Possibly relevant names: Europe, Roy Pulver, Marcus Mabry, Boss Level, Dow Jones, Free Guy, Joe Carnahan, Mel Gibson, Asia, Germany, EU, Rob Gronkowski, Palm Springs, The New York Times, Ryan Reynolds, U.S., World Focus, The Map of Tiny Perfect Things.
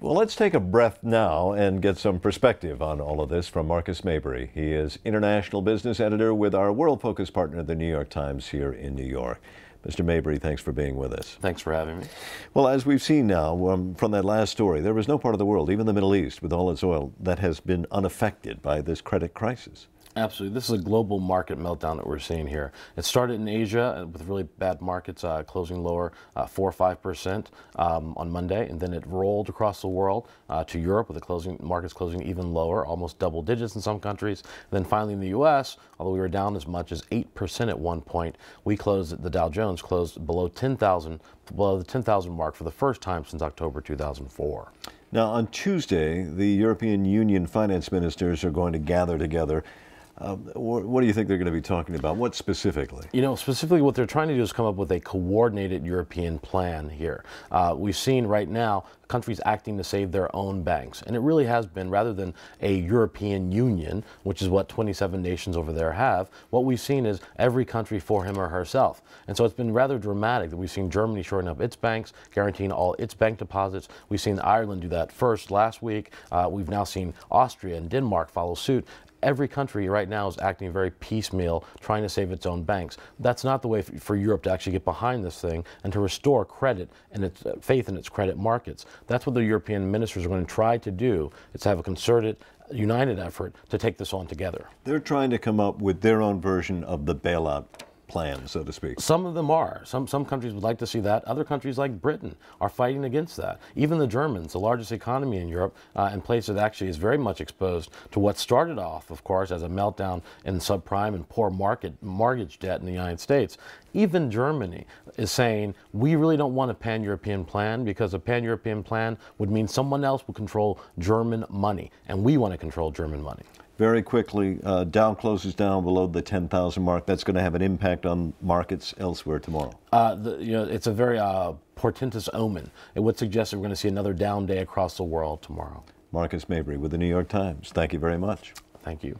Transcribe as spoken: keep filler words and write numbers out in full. Well, let's take a breath now and get some perspective on all of this from Marcus Mabry. He is international business editor with our World Focus partner, The New York Times, here in New York. Mister Mabry, thanks for being with us. Thanks for having me. Well, as we've seen now um, from that last story, there is no part of the world, even the Middle East, with all its oil, that has been unaffected by this credit crisis. Absolutely. This is a global market meltdown that we're seeing here. It started in Asia with really bad markets uh, closing lower uh, four or five percent um, on Monday, and then it rolled across the world uh, to Europe with the closing markets closing even lower, almost double digits in some countries. And then finally in the U S, although we were down as much as eight percent at one point, we closed, the Dow Jones closed below ten thousand, below the ten thousand mark for the first time since October two thousand four. Now on Tuesday, the European Union finance ministers are going to gather together. Um, what do you think they're going to be talking about? What specifically? You know, specifically what they're trying to do is come up with a coordinated European plan here. Uh, we've seen right now countries acting to save their own banks. And it really has been, rather than a European Union, which is what twenty-seven nations over there have, what we've seen is every country for him or herself. And so it's been rather dramatic that we've seen Germany shorten up its banks, guaranteeing all its bank deposits. We've seen Ireland do that first last week. Uh, we've now seen Austria and Denmark follow suit. Every country right now is acting very piecemeal, trying to save its own banks. That's not the way for Europe to actually get behind this thing and to restore credit and its uh, faith in its credit markets. That's what the European ministers are going to try to do, is to have a concerted, united effort to take this on together. They're trying to come up with their own version of the bailout plan, so to speak. Some of them are. Some, some countries would like to see that. Other countries like Britain are fighting against that. Even the Germans, the largest economy in Europe, uh, and place that actually is very much exposed to what started off, of course, as a meltdown in subprime and poor market mortgage debt in the United States. Even Germany is saying, we really don't want a pan-European plan, because a pan-European plan would mean someone else would control German money, and we want to control German money. Very quickly, uh, Dow closes down below the ten thousand mark. That's going to have an impact on markets elsewhere tomorrow. Uh, the, you know, it's a very uh, portentous omen. It would suggest that we're going to see another down day across the world tomorrow. Marcus Mabry with The New York Times. Thank you very much. Thank you.